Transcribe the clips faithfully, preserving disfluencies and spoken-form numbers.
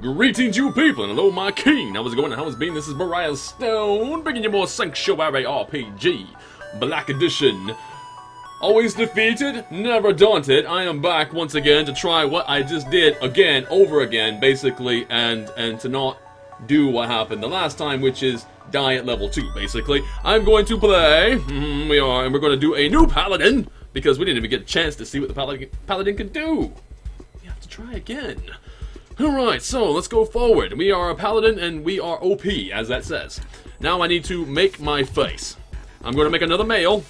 Greetings, you people, and hello, my king. How's it going? How's it been? This is Mariah Stone, bringing you more Sanctuary R P G, Black Edition. Always defeated, never daunted. I am back once again to try what I just did again, over again, basically, and and to not do what happened the last time, which is die at level two, basically. I'm going to play. Mm, we are, and we're going to do a new paladin because we didn't even get a chance to see what the paladin paladin could do. We have to try again. Alright, so let's go forward. We are a paladin and we are O P, as that says. Now I need to make my face. I'm going to make another male,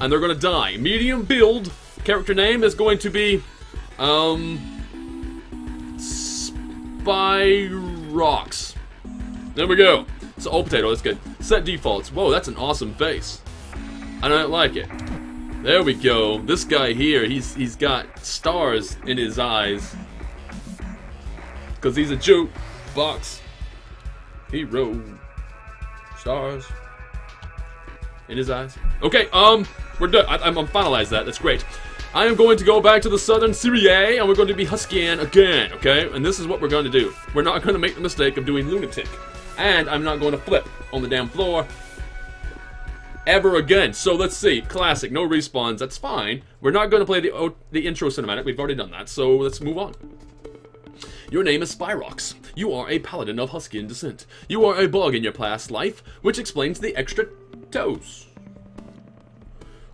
and they're going to die. Medium build, character name is going to be, um, Spyrox. There we go. So, old potato, that's good. Set defaults. Whoa, that's an awesome face. I don't like it. There we go. This guy here, he's he's got stars in his eyes. Because he's a juke box hero. Stars in his eyes. Okay, um, we're done. I, I'm, I'm finalized that. That's great. I am going to go back to the southern Syria, and we're going to be Huskian again, okay? And this is what we're going to do. We're not going to make the mistake of doing lunatic. And I'm not going to flip on the damn floor ever again. So let's see. Classic. No respawns. That's fine. We're not going to play the, oh, the intro cinematic. We've already done that. So let's move on. Your name is Spyrox. You are a paladin of Huskian descent. You are a bug in your past life, which explains the extra toes.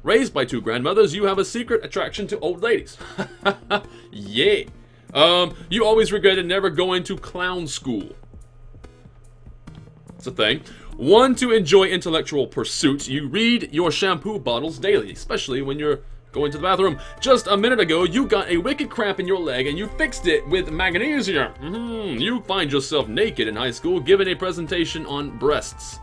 Raised by two grandmothers, you have a secret attraction to old ladies. Yeah. Um, you always regretted never going to clown school. It's a thing. One to enjoy intellectual pursuits. You read your shampoo bottles daily, especially when you're going to the bathroom. Just a minute ago, you got a wicked cramp in your leg and you fixed it with magnesium. Mm-hmm. You find yourself naked in high school, giving a presentation on breasts.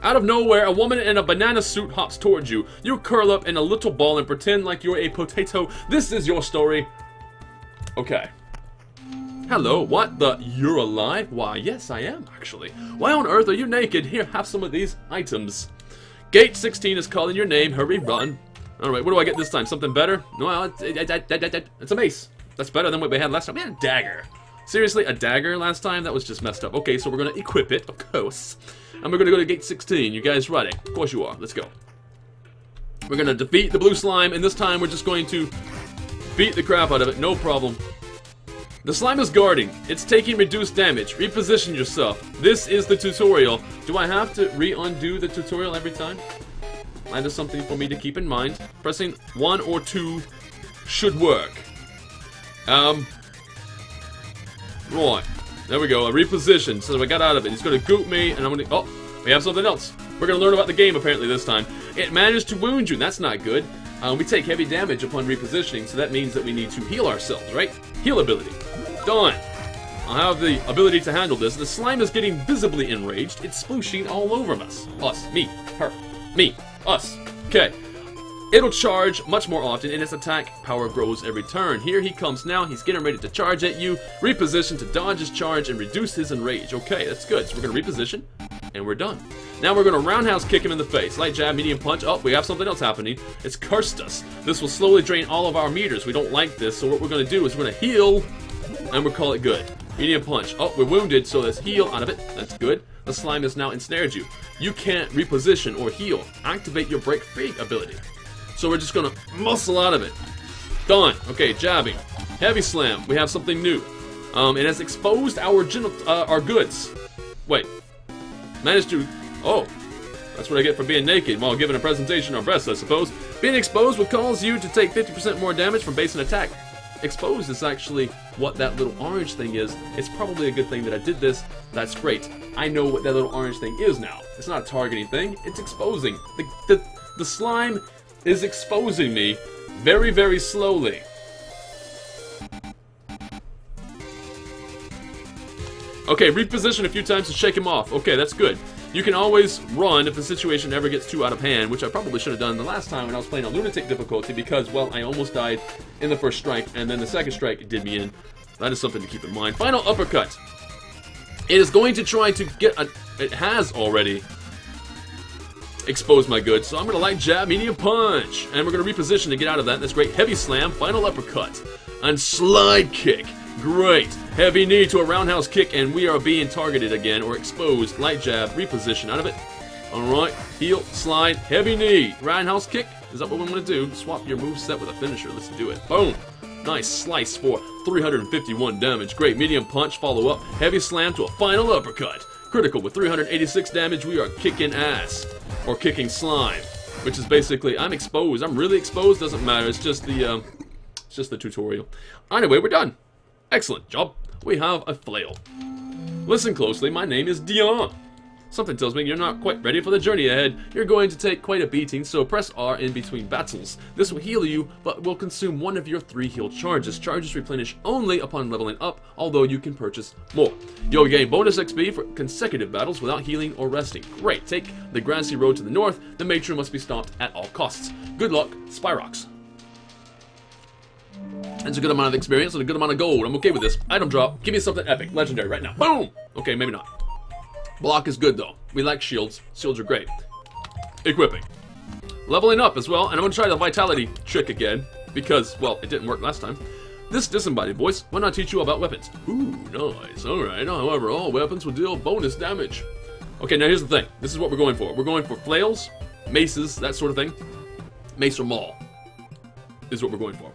Out of nowhere, a woman in a banana suit hops towards you. You curl up in a little ball and pretend like you're a potato. This is your story. Okay. Hello, what the? You're alive? Why, yes, I am, actually. Why on earth are you naked? Here, have some of these items. Gate sixteen is calling your name. Hurry, run. Alright, what do I get this time? Something better? No, it's, it, it, it, it, it's a mace. That's better than what we had last time. We had a dagger. Seriously, a dagger last time? That was just messed up. Okay, so we're going to equip it, of course. And we're going to go to gate sixteen. You guys ready? Of course you are. Let's go. We're going to defeat the blue slime, and this time we're just going to beat the crap out of it. No problem. The slime is guarding. It's taking reduced damage. Reposition yourself. This is the tutorial. Do I have to re-undo the tutorial every time? That is something for me to keep in mind. Pressing one or two should work. Um, right. There we go. I repositioned so I got out of it. He's going to goop me and I'm going to... Oh, we have something else. We're going to learn about the game apparently this time. It managed to wound you. That's not good. Um, we take heavy damage upon repositioning, so that means that we need to heal ourselves, right? Heal ability. Done. I have the ability to handle this. The slime is getting visibly enraged. It's splooshing all over us. Us. Me. Her. Me. Us. Okay. It'll charge much more often, and its attack power grows every turn. Here he comes now. He's getting ready to charge at you. Reposition to dodge his charge and reduce his enrage. Okay, that's good. So we're going to reposition, and we're done. Now we're going to roundhouse kick him in the face. Light jab, medium punch. Oh, we have something else happening. It's cursed us. This will slowly drain all of our meters. We don't like this. So what we're going to do is we're going to heal and we'll call it good. Medium punch. Oh, we're wounded. So let's heal out of it. That's good. The slime has now ensnared you. You can't reposition or heal. Activate your break free ability. So we're just going to muscle out of it. Done. Okay, jabbing. Heavy slam. We have something new. Um, it has exposed our, uh, our goods. Wait. Managed to... Oh, that's what I get for being naked while giving a presentation on breasts, I suppose. Being exposed will cause you to take fifty percent more damage from base and attack. Exposed is actually what that little orange thing is. It's probably a good thing that I did this. That's great. I know what that little orange thing is now. It's not a targeting thing. It's exposing. The, the, the slime is exposing me very, very slowly. Okay, reposition a few times to shake him off. Okay, that's good. You can always run if the situation ever gets too out of hand, which I probably should have done the last time when I was playing a lunatic difficulty because, well, I almost died in the first strike, and then the second strike did me in. That is something to keep in mind. Final uppercut. It is going to try to get a... It has already. expose my goods, so I'm going to light jab, medium punch. And we're going to reposition to get out of that. That's great. Heavy slam, final uppercut. And slide kick. Great. Heavy knee to a roundhouse kick, and we are being targeted again, or exposed. Light jab, reposition out of it. Alright, heel, slide, heavy knee, roundhouse kick. Is that what we want to do? Swap your moveset with a finisher. Let's do it. Boom. Nice slice for three hundred fifty-one damage. Great. Medium punch, follow up. Heavy slam to a final uppercut. Critical with three hundred eighty-six damage. We are kicking ass. Or kicking slime. Which is basically, I'm exposed. I'm really exposed. Doesn't matter. It's just the, um, it's just the tutorial. Anyway, we're done. Excellent job. We have a flail. Listen closely. My name is Dion. Something tells me you're not quite ready for the journey ahead. You're going to take quite a beating, so press R in between battles. This will heal you, but will consume one of your three heal charges. Charges replenish only upon leveling up, although you can purchase more. You'll gain bonus X P for consecutive battles without healing or resting. Great. Take the grassy road to the north. The matron must be stopped at all costs. Good luck, Spyrox. That's a good amount of experience and a good amount of gold. I'm okay with this. Item drop. Give me something epic. Legendary right now. Boom! Okay, maybe not. Block is good though. We like shields. Shields are great. Equipping. Leveling up as well, and I'm going to try the vitality trick again, because, well, it didn't work last time. This disembodied voice will not teach you about weapons. Ooh, nice. Alright, however, all weapons will deal bonus damage. Okay, now here's the thing. This is what we're going for. We're going for flails, maces, that sort of thing. Mace or maul is what we're going for.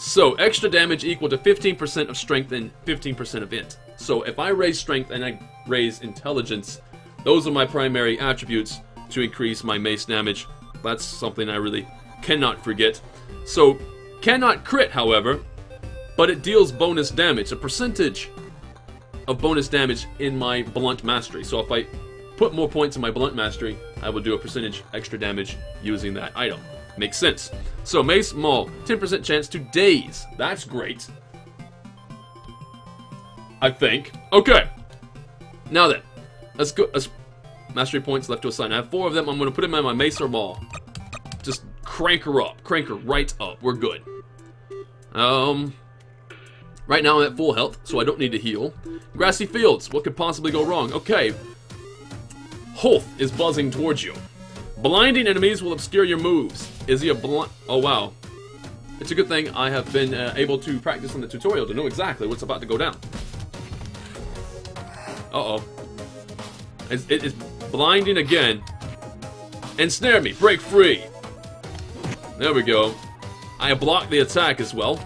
So, extra damage equal to fifteen percent of strength and fifteen percent of int. So, if I raise strength and I raise intelligence, those are my primary attributes to increase my mace damage. That's something I really cannot forget. So, cannot crit, however, but it deals bonus damage, a percentage of bonus damage in my blunt mastery. So, if I put more points in my blunt mastery, I will do a percentage extra damage using that item. Makes sense. So, mace, maul, ten percent chance to daze. That's great. I think. Okay. Now then. Let's go. Let's, mastery points left to assign. I have four of them. I'm going to put them in my mace or maul. Just crank her up. Crank her right up. We're good. Um. Right now I'm at full health, so I don't need to heal. Grassy fields. What could possibly go wrong? Okay. Hoth is buzzing towards you. Blinding enemies will obscure your moves. Is he a blind? Oh, wow. It's a good thing I have been uh, able to practice on the tutorial to know exactly what's about to go down. Uh-oh. It's, it's blinding again. Ensnare me. Break free. There we go. I have blocked the attack as well.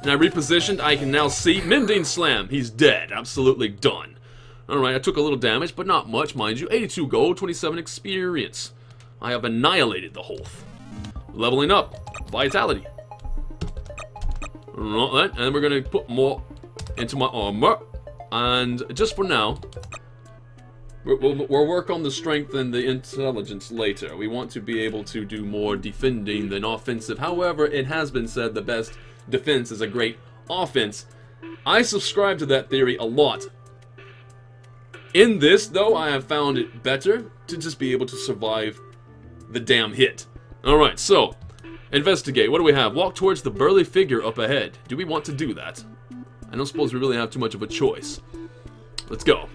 And I repositioned. I can now see. Mending slam. He's dead. Absolutely done. Alright, I took a little damage, but not much, mind you. eighty-two gold, twenty-seven experience. I have annihilated the Hoth. Leveling up. Vitality. And we're going to put more into my armor. And just for now, we'll, we'll work on the strength and the intelligence later. We want to be able to do more defending than offensive. However, it has been said the best defense is a great offense. I subscribe to that theory a lot. In this, though, I have found it better to just be able to survive the damn hit. Alright, so, investigate. What do we have? Walk towards the burly figure up ahead. Do we want to do that? I don't suppose we really have too much of a choice. Let's go.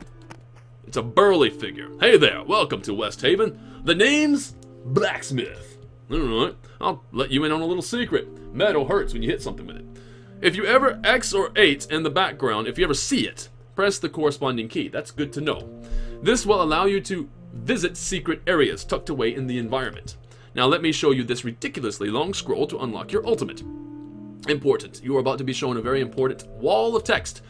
It's a burly figure. Hey there, welcome to West Haven. The name's Blacksmith. Alright, I'll let you in on a little secret. Metal hurts when you hit something with it. If you ever X or eight in the background, if you ever see it, press the corresponding key. That's good to know. This will allow you to visit secret areas tucked away in the environment. Now let me show you this ridiculously long scroll to unlock your ultimate. Important. You are about to be shown a very important wall of text.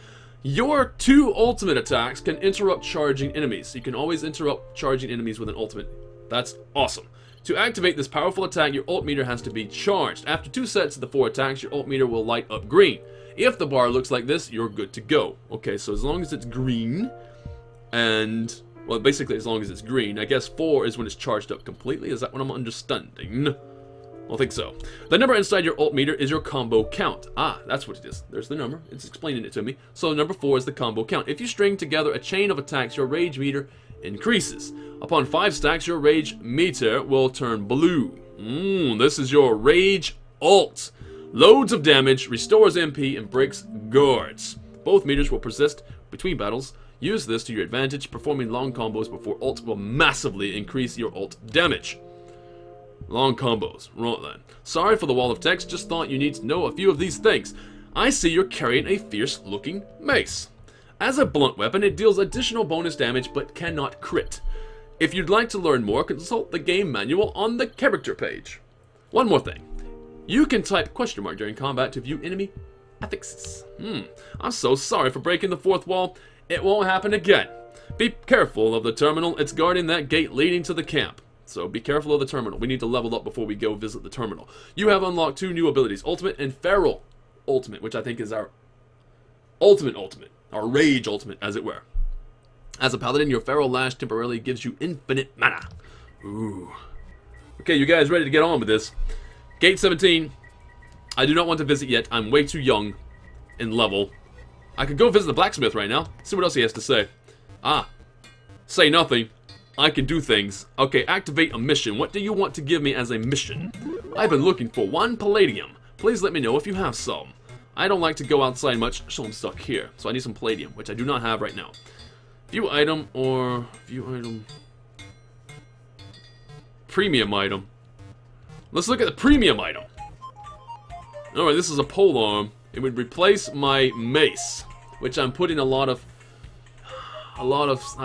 Your two ultimate attacks can interrupt charging enemies. You can always interrupt charging enemies with an ultimate. That's awesome. To activate this powerful attack, your ult meter has to be charged. After two sets of the four attacks, your ult meter will light up green. If the bar looks like this, you're good to go. Okay, so as long as it's green, and, well, basically as long as it's green. I guess four is when it's charged up completely. Is that what I'm understanding? I think so. The number inside your ult meter is your combo count. Ah, that's what it is. There's the number. It's explaining it to me. So number four is the combo count. If you string together a chain of attacks, your rage meter increases. Upon five stacks, your rage meter will turn blue. Mmm, this is your rage ult. Loads of damage, restores M P, and breaks guards. Both meters will persist between battles. Use this to your advantage. Performing long combos before ult will massively increase your ult damage. Long combos. Right then. Sorry for the wall of text, just thought you need to know a few of these things. I see you're carrying a fierce looking mace. As a blunt weapon, it deals additional bonus damage but cannot crit. If you'd like to learn more, consult the game manual on the character page. One more thing. You can type question mark during combat to view enemy affixes. Hmm. I'm so sorry for breaking the fourth wall. It won't happen again. Be careful of the terminal. It's guarding that gate leading to the camp. So be careful of the terminal. We need to level up before we go visit the terminal. You have unlocked two new abilities, Ultimate and Feral Ultimate, which I think is our Ultimate Ultimate, our Rage Ultimate, as it were. As a paladin, your Feral Lash temporarily gives you infinite mana. Ooh. Okay, you guys ready to get on with this? Gate seventeen. I do not want to visit yet. I'm way too young in level. I could go visit the blacksmith right now. See what else he has to say. Ah. Say nothing. I can do things. Okay, activate a mission. What do you want to give me as a mission? I've been looking for one palladium. Please let me know if you have some. I don't like to go outside much, so I'm stuck here. So I need some palladium, which I do not have right now. View item or... View item... Premium item. Let's look at the premium item. Alright, this is a polearm. It would replace my mace, which I'm putting a lot of, a lot of, uh,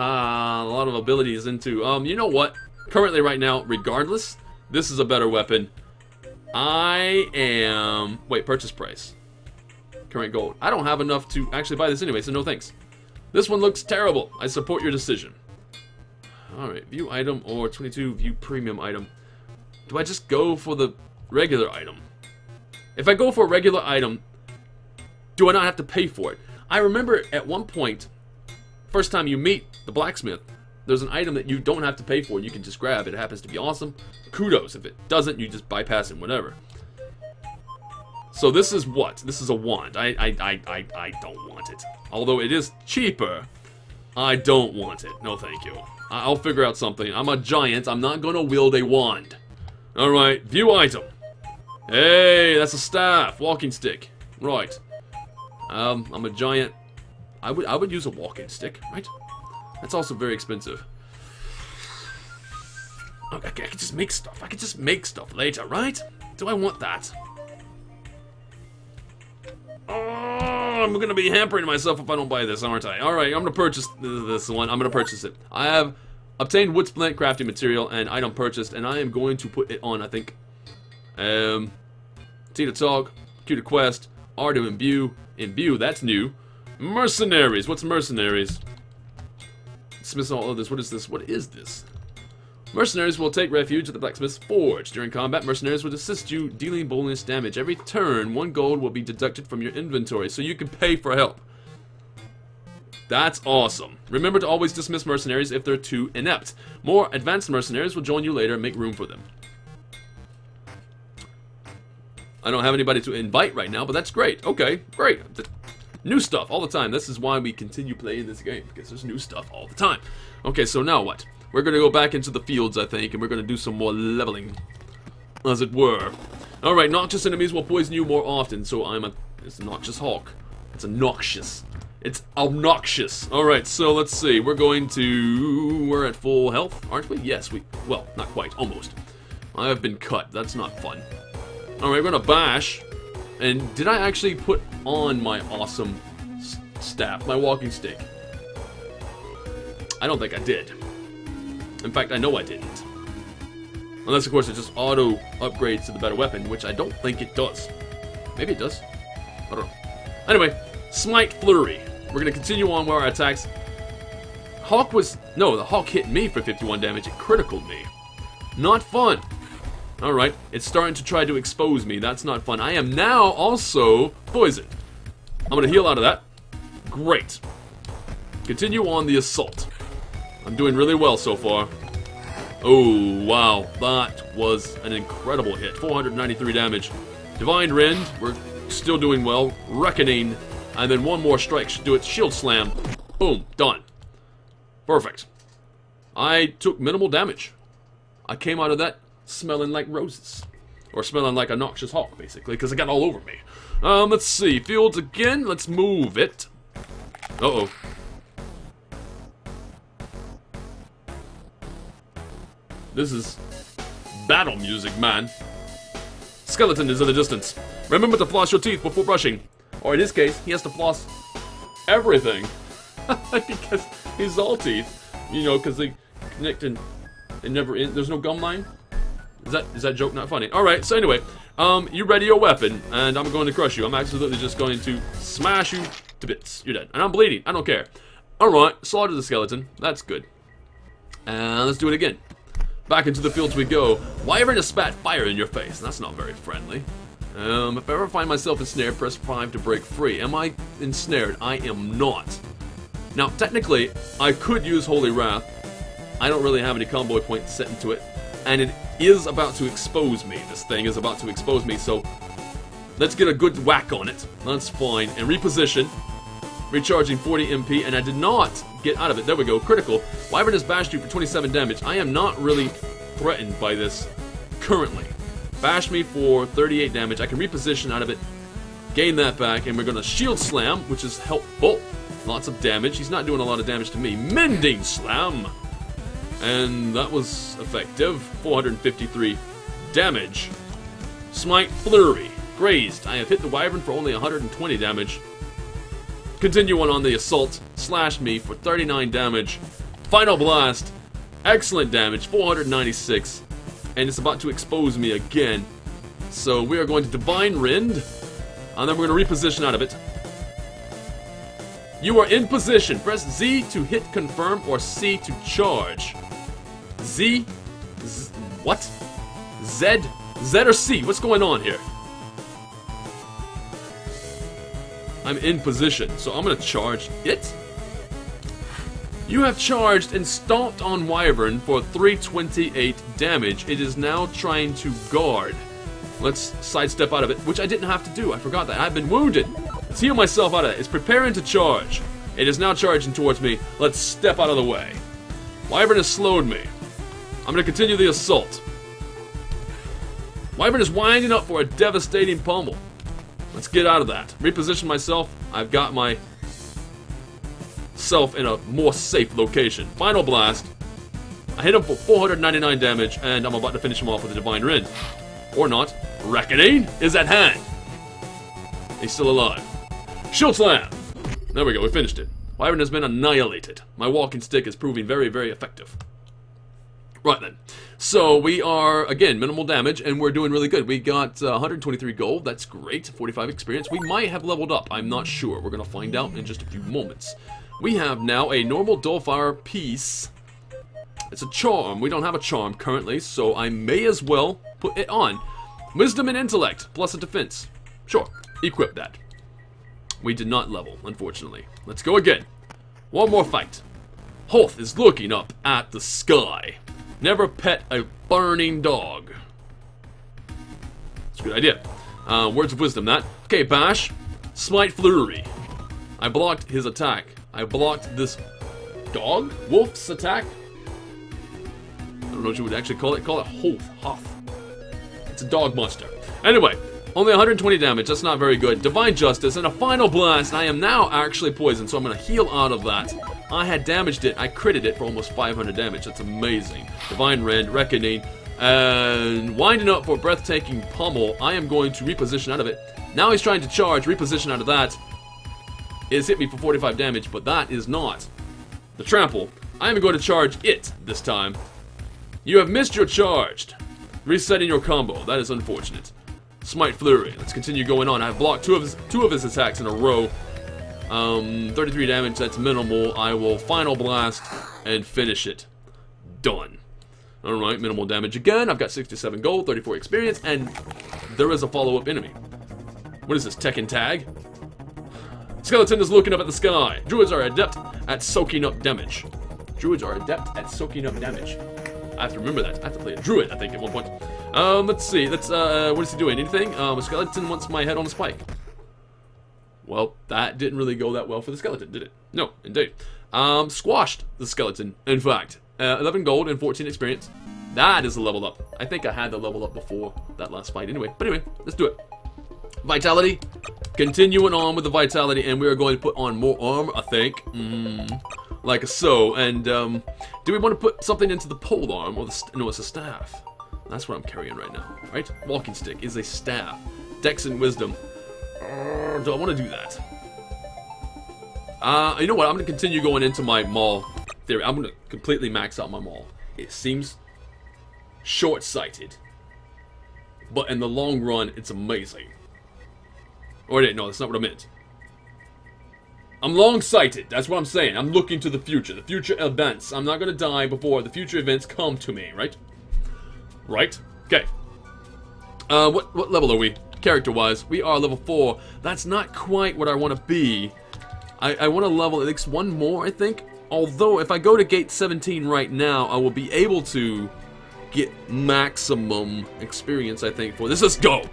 a lot of abilities into. Um, you know what? Currently, right now, regardless, this is a better weapon. I am. Wait, purchase price. Current gold. I don't have enough to actually buy this anyway, so no thanks. This one looks terrible. I support your decision. All right, view item or twenty-two view premium item. Do I just go for the regular item? If I go for a regular item, do I not have to pay for it? I remember at one point, first time you meet the blacksmith, there's an item that you don't have to pay for. You can just grab it. It happens to be awesome. Kudos. If it doesn't, you just bypass it, whatever. So this is what? This is a wand. I, I, I, I, I don't want it. Although it is cheaper, I don't want it. No, thank you. I'll figure out something. I'm a giant. I'm not going to wield a wand. All right. View item. Hey, that's a staff. Walking stick. Right. Um, I'm a giant. I would I would use a walking stick, right? That's also very expensive. Okay, I could just make stuff. I could just make stuff later, right? Do I want that? Oh, I'm gonna be hampering myself if I don't buy this, aren't I? All right, I'm gonna purchase this one. I'm gonna purchase it. I have obtained wood splint crafting material and item purchased, and I am going to put it on. I think. Um, T to talk, Q to quest, R to imbue. Imbue, that's new. Mercenaries. What's mercenaries? Dismiss all others. What is this? What is this? Mercenaries will take refuge at the blacksmith's forge. During combat, mercenaries will assist you, dealing bonus damage. Every turn, one gold will be deducted from your inventory, so you can pay for help. That's awesome. Remember to always dismiss mercenaries if they're too inept. More advanced mercenaries will join you later and make room for them. I don't have anybody to invite right now, but that's great. Okay, great. New stuff all the time. This is why we continue playing this game, because there's new stuff all the time. Okay, so now what? We're going to go back into the fields, I think, and we're going to do some more leveling, as it were. All right, noxious enemies will poison you more often, so I'm a... It's a noxious hawk. It's a noxious. It's obnoxious. All right, so let's see. We're going to... We're at full health, aren't we? Yes, we... Well, not quite. Almost. I have been cut. That's not fun. All right, we're going to bash. And did I actually put on my awesome staff, my walking stick? I don't think I did. In fact, I know I didn't. Unless, of course, it just auto upgrades to the better weapon, which I don't think it does. Maybe it does. I don't know. Anyway, Smite Flurry. We're going to continue on with our attacks. Hawk was... No, the Hawk hit me for fifty-one damage. It criticaled me. Not fun. Alright, it's starting to try to expose me. That's not fun. I am now also poisoned. I'm going to heal out of that. Great. Continue on the assault. I'm doing really well so far. Oh, wow. That was an incredible hit. four hundred ninety-three damage. Divine Rend. We're still doing well. Reckoning. And then one more strike should do it. Shield Slam. Boom. Done. Perfect. I took minimal damage. I came out of that smelling like roses, or smelling like a noxious hawk, basically, because it got all over me. Um, let's see, fields again. Let's move it. Uh oh. This is battle music, man. Skeleton is in the distance. Remember to floss your teeth before brushing. Or in his case, he has to floss everything. Because he's all teeth. You know, because they connect and they never end. There's no gum line. Is that, is that joke not funny? Alright, so anyway. Um, you ready your weapon, and I'm going to crush you. I'm absolutely just going to smash you to bits. You're dead. And I'm bleeding. I don't care. Alright, slaughter the skeleton. That's good. And let's do it again. Back into the fields we go. Wyvern just spat fire in your face. That's not very friendly. Um, if I ever find myself ensnared, press five to break free. Am I ensnared? I am not. Now, technically, I could use Holy Wrath. I don't really have any combo points set into it. And it is about to expose me. This thing is about to expose me, so let's get a good whack on it. That's fine. And reposition. Recharging forty M P, and I did not get out of it. There we go. Critical. Wyvern has bashed you for twenty-seven damage. I am not really threatened by this currently. Bash me for thirty-eight damage. I can reposition out of it. Gain that back, and we're going to shield slam, which is helpful. Lots of damage. He's not doing a lot of damage to me. Mending slam! And that was effective. four hundred fifty-three damage. Smite flurry. Grazed. I have hit the Wyvern for only one hundred twenty damage. Continue on on the assault. Slash me for thirty-nine damage. Final blast. Excellent damage. four hundred ninety-six. And it's about to expose me again. So we are going to Divine Rend. And then we're going to reposition out of it. You are in position. Press Z to hit confirm or C to charge. Z? Z what? Z? Z or C? What's going on here? I'm in position, so I'm going to charge it. You have charged and stomped on Wyvern for three hundred twenty-eight damage. It is now trying to guard. Let's sidestep out of it, which I didn't have to do. I forgot that. I've been wounded. Let's heal myself out of it. It's preparing to charge. It is now charging towards me. Let's step out of the way. Wyvern has slowed me. I'm going to continue the assault. Wyvern is winding up for a devastating pummel. Let's get out of that. Reposition myself. I've got myself in a more safe location. Final blast. I hit him for four hundred ninety-nine damage, and I'm about to finish him off with a Divine Rend. Or not. Reckoning is at hand. He's still alive. Shield slam. There we go. We finished it. Wyvern has been annihilated. My walking stick is proving very, very effective. Right then. So we are, again, minimal damage, and we're doing really good. We got uh, one hundred twenty-three gold. That's great. forty-five experience. We might have leveled up. I'm not sure. We're going to find out in just a few moments. We have now a normal Dullfire piece. It's a charm. We don't have a charm currently, so I may as well put it on. Wisdom and intellect, plus a defense. Sure. Equip that. We did not level, unfortunately. Let's go again. One more fight. Hoth is looking up at the sky. Never pet a burning dog. It's a good idea. Uh, words of wisdom, that. Okay, bash. Smite flurry. I blocked his attack. I blocked this dog? Wolf's attack? I don't know what you would actually call it. Call it Hoth. Hoth. It's a dog monster. Anyway, only one hundred twenty damage. That's not very good. Divine Justice and a final blast. I am now actually poisoned, so I'm going to heal out of that. I had damaged it. I critted it for almost five hundred damage. That's amazing. Divine Rend, Reckoning, and winding up for breathtaking pummel. I am going to reposition out of it. Now he's trying to charge. Reposition out of that. It has hit me for forty-five damage, but that is not the trample. I am going to charge it this time. You have missed your charged. Resetting your combo. That is unfortunate. Smite flurry. Let's continue going on. I've blocked two of his, two of his attacks in a row. Um, thirty-three damage, that's minimal. I will final blast and finish it. Done. Alright, minimal damage again. I've got sixty-seven gold, thirty-four experience, and there is a follow-up enemy. What is this, Tekken Tag? Skeleton is looking up at the sky. Druids are adept at soaking up damage. Druids are adept at soaking up damage. I have to remember that. I have to play a druid, I think, at one point. Um, let's see. Let's, uh, what is he doing? Anything? Um, a skeleton wants my head on a spike. Well, that didn't really go that well for the skeleton, did it? No, indeed. Um, squashed the skeleton, in fact. Uh, eleven gold and fourteen experience. That is a level up. I think I had the level up before that last fight anyway. But anyway, let's do it. Vitality. Continuing on with the vitality, and we are going to put on more armor, I think. Mm. like so. And um, do we want to put something into the pole arm or the st no? It's a staff. That's what I'm carrying right now. Right? Walking stick is a staff. Dex and wisdom. Uh, do I want to do that? Uh, you know what? I'm gonna continue going into my maul theory. I'm gonna completely max out my maul. It seems short-sighted, but in the long run, it's amazing. Or wait, no, that's not what I meant. I'm long-sighted. That's what I'm saying. I'm looking to the future, the future events. I'm not gonna die before the future events come to me, right? Right? Okay. Uh, what what level are we? Character-wise, we are level four. That's not quite what I want to be. I, I want to level at least one more, I think. Although, if I go to gate seventeen right now, I will be able to get maximum experience, I think, for this. Let's go!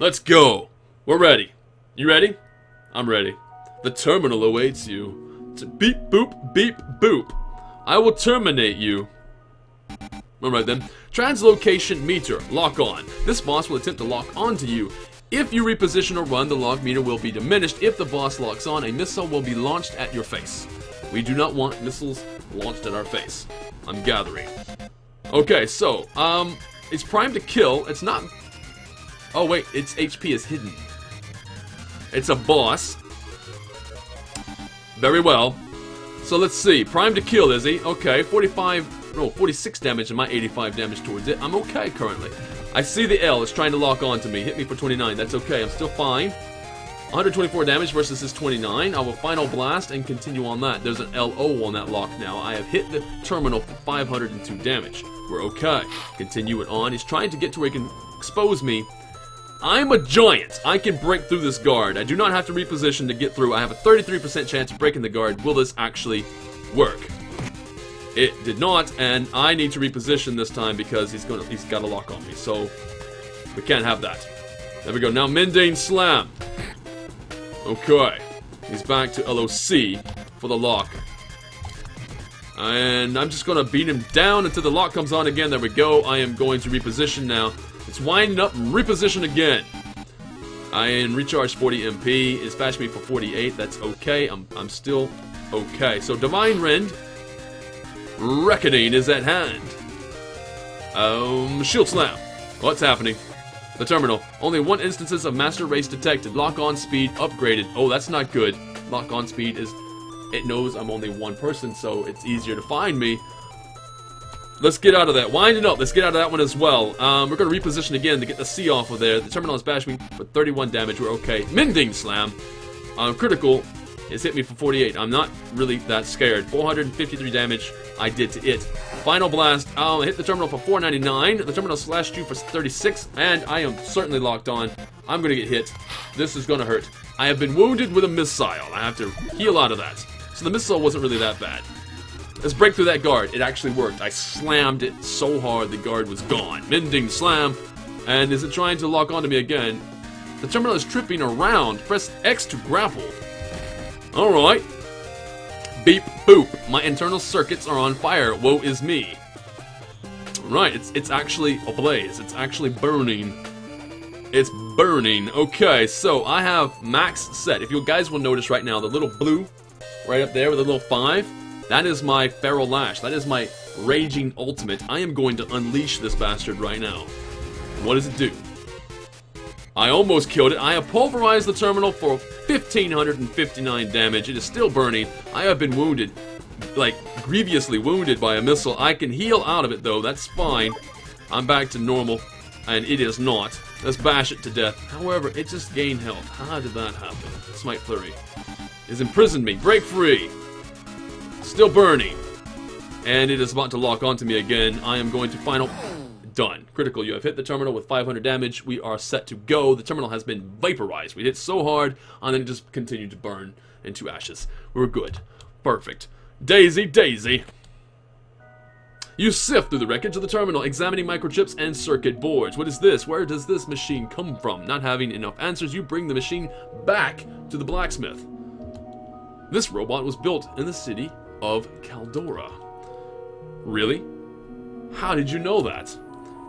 Let's go! We're ready. You ready? I'm ready. The terminal awaits you. It's a beep, boop, beep, boop. I will terminate you. Alright then. Translocation meter. Lock on. This boss will attempt to lock onto you. If you reposition or run, the lock meter will be diminished. If the boss locks on, a missile will be launched at your face. We do not want missiles launched at our face. I'm gathering. Okay, so, um, it's primed to kill. It's not... Oh, wait, its H P is hidden. It's a boss. Very well. So, let's see. Primed to kill, is he? Okay, forty-five... No, forty-six damage and my eighty-five damage towards it. I'm okay currently. I see the L. It's trying to lock on to me. Hit me for twenty-nine. That's okay. I'm still fine. one hundred twenty-four damage versus his twenty-nine. I will final blast and continue on that. There's an L O on that lock now. I have hit the terminal for five hundred two damage. We're okay. Continue it on. He's trying to get to where he can expose me. I'm a giant. I can break through this guard. I do not have to reposition to get through. I have a thirty-three percent chance of breaking the guard. Will this actually work? It did not, and I need to reposition this time because he's gonna he's got a lock on me, so we can't have that. There we go. Now Mendane Slam. Okay. He's back to L O C for the lock. And I'm just gonna beat him down until the lock comes on again. There we go. I am going to reposition now. It's winding up, reposition again. I am recharged forty M P. It's fast me for forty-eight. That's okay. I'm I'm still okay. So Divine Rend. Reckoning is at hand. Um, shield slam. What's happening? The terminal. Only one instances of master race detected. Lock on speed upgraded. Oh, that's not good. Lock on speed is... It knows I'm only one person, so it's easier to find me. Let's get out of that. Winding up. Let's get out of that one as well. Um, we're going to reposition again to get the C off of there. The terminal is bashing me for thirty-one damage. We're okay. Mending slam. Um, critical. It's hit me for forty-eight. I'm not really that scared. four hundred fifty-three damage I did to it. Final blast. I'll hit the terminal for four ninety-nine. The terminal slashed you for thirty-six. And I am certainly locked on. I'm going to get hit. This is going to hurt. I have been wounded with a missile. I have to heal out of that. So the missile wasn't really that bad. Let's break through that guard. It actually worked. I slammed it so hard the guard was gone. Mending slam. And is it trying to lock onto me again? The terminal is tripping around. Press X to grapple. Alright. Beep, boop. My internal circuits are on fire. Woe is me. Alright, it's, it's actually ablaze. It's actually burning. It's burning. Okay, so I have max set. If you guys will notice right now, the little blue right up there with the little five, that is my Feral Lash. That is my Raging Ultimate. I am going to unleash this bastard right now. What does it do? I almost killed it. I have pulverized the terminal for one thousand five hundred fifty-nine damage. It is still burning. I have been wounded, like grievously wounded by a missile. I can heal out of it though. That's fine. I'm back to normal, and it is not. Let's bash it to death. However, it just gained health. How did that happen? Smite Flurry. It's imprisoned me. Break free. Still burning. And it is about to lock onto me again. I am going to final... Done. Critical. You have hit the terminal with five hundred damage. We are set to go. The terminal has been vaporized. We hit so hard, and then it just continued to burn into ashes. We're good. Perfect. Daisy, Daisy. You sift through the wreckage of the terminal, examining microchips and circuit boards. What is this? Where does this machine come from? Not having enough answers, you bring the machine back to the blacksmith. This robot was built in the city of Caldora. Really? How did you know that?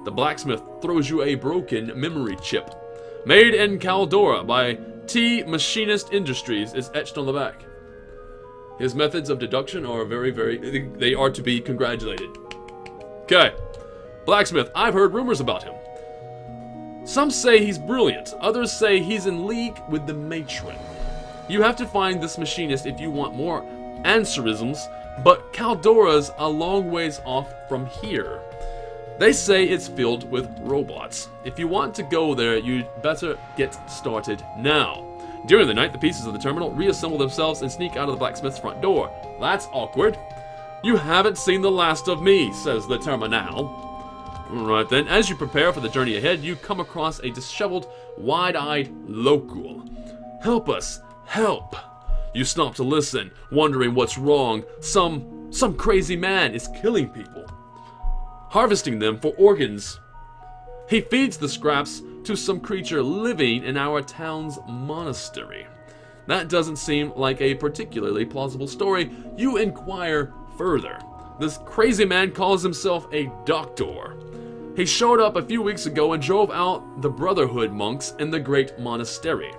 The blacksmith throws you a broken memory chip. Made in Caldora by T Machinist Industries is etched on the back. His methods of deduction are very, very... They are to be congratulated. Okay. Blacksmith. I've heard rumors about him. Some say he's brilliant. Others say he's in league with the matron. You have to find this machinist if you want more answerisms, but Caldora's a long ways off from here. They say it's filled with robots. If you want to go there, you'd better get started now. During the night, the pieces of the terminal reassemble themselves and sneak out of the blacksmith's front door. That's awkward. You haven't seen the last of me, says the terminal. Alright then, as you prepare for the journey ahead, you come across a disheveled, wide-eyed local. Help us, help. You stop to listen, wondering what's wrong. Some, some crazy man is killing people, harvesting them for organs. He feeds the scraps to some creature living in our town's monastery. That doesn't seem like a particularly plausible story. You inquire further. This crazy man calls himself a doctor. He showed up a few weeks ago and drove out the Brotherhood monks in the Great Monastery.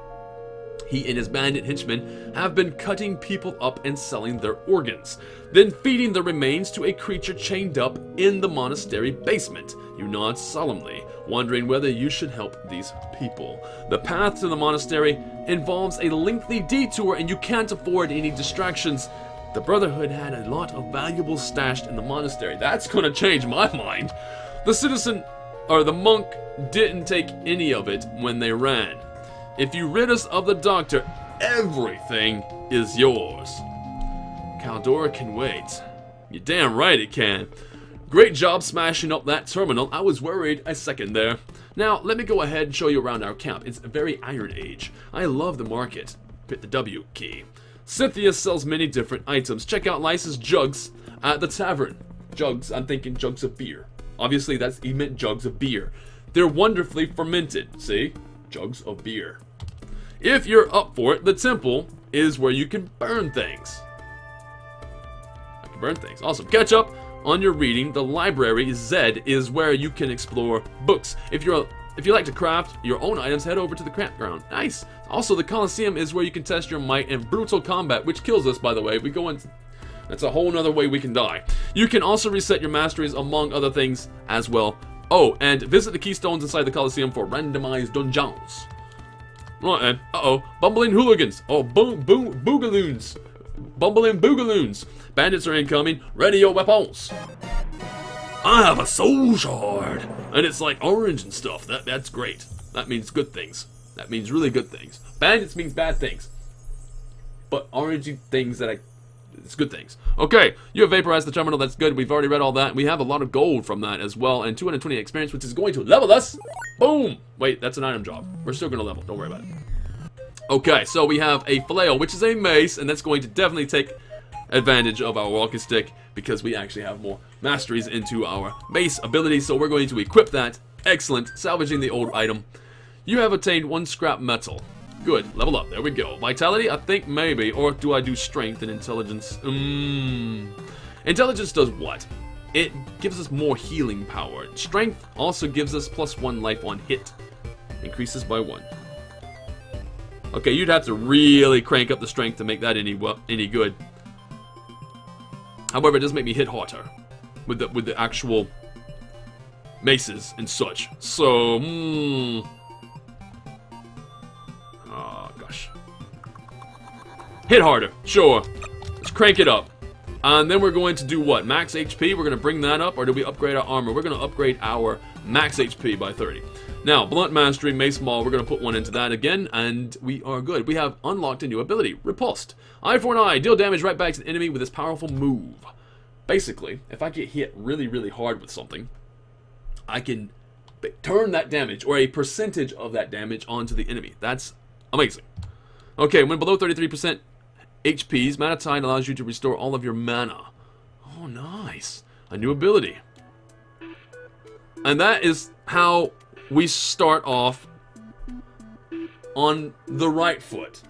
He and his bandit henchmen have been cutting people up and selling their organs, then feeding the remains to a creature chained up in the monastery basement. You nod solemnly, wondering whether you should help these people. The path to the monastery involves a lengthy detour and you can't afford any distractions. The Brotherhood had a lot of valuables stashed in the monastery. That's gonna change my mind. The citizen, or the monk, didn't take any of it when they ran. If you rid us of the doctor, everything is yours. Caldora can wait. You're damn right it can. Great job smashing up that terminal. I was worried a second there. Now, let me go ahead and show you around our camp. It's a very Iron Age. I love the market. Hit the W key. Cynthia sells many different items. Check out Lysa's jugs at the tavern. Jugs, I'm thinking jugs of beer. Obviously, that's he meant jugs of beer. They're wonderfully fermented, see? Jugs of beer. If you're up for it, the temple is where you can burn things. I can burn things. Awesome. Catch up on your reading. The library, Zed, is where you can explore books. If you're a If you like to craft your own items, head over to the campground. Nice. Also, the Colosseum is where you can test your might in brutal combat, which kills us, by the way. We go in... That's a whole nother way we can die. You can also reset your masteries, among other things, as well. Oh, and visit the keystones inside the Colosseum for randomized dungeons. Right, then. Uh-oh. Bumbling hooligans. Oh, boom, boom, boogaloons. Bumbling boogaloons. Bandits are incoming. Ready your weapons. I have a soul shard, and it's like orange and stuff. That that's great. That means good things. That means really good things. Bandits means bad things, but orangey things that I, it's good things. Okay, you have vaporized the terminal. That's good. We've already read all that. We have a lot of gold from that as well, and two hundred twenty experience, which is going to level us. Boom. Wait, that's an item drop. We're still gonna level. Don't worry about it. Okay, so we have a flail, which is a mace, and that's going to definitely take advantage of our walking stick because we actually have more masteries into our mace ability, so we're going to equip that. Excellent. Salvaging the old item. You have attained one scrap metal. Good. Level up. There we go. Vitality, I think maybe, or do I do strength and intelligence? Mm. Intelligence does what? It gives us more healing power. Strength also gives us plus one life on hit. Increases by one. Okay, you'd have to really crank up the strength to make that any well, any good. However, it does make me hit harder with the with the actual maces and such. So, mm, oh gosh, hit harder. Sure, let's crank it up, and then we're going to do what? Max H P. We're going to bring that up, or do we upgrade our armor? We're going to upgrade our max H P by thirty. Now, blunt mastery, mace maul. We're going to put one into that again, and we are good. We have unlocked a new ability, repulsed. Eye for an eye, deal damage right back to the enemy with this powerful move. Basically, if I get hit really, really hard with something, I can turn that damage or a percentage of that damage onto the enemy. That's amazing. Okay, when below thirty-three percent H P's, Mana Tide allows you to restore all of your mana. Oh, nice. A new ability. And that is how we start off on the right foot,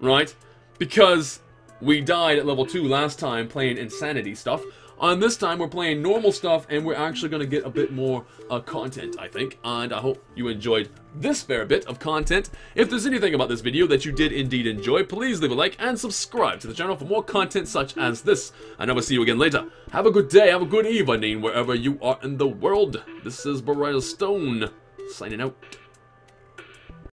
right? Because we died at level two last time playing insanity stuff. On this time, we're playing normal stuff, and we're actually going to get a bit more uh, content, I think. And I hope you enjoyed this fair bit of content. If there's anything about this video that you did indeed enjoy, please leave a like and subscribe to the channel for more content such as this. And I will see you again later. Have a good day, have a good evening, wherever you are in the world. This is Briarstone, signing out.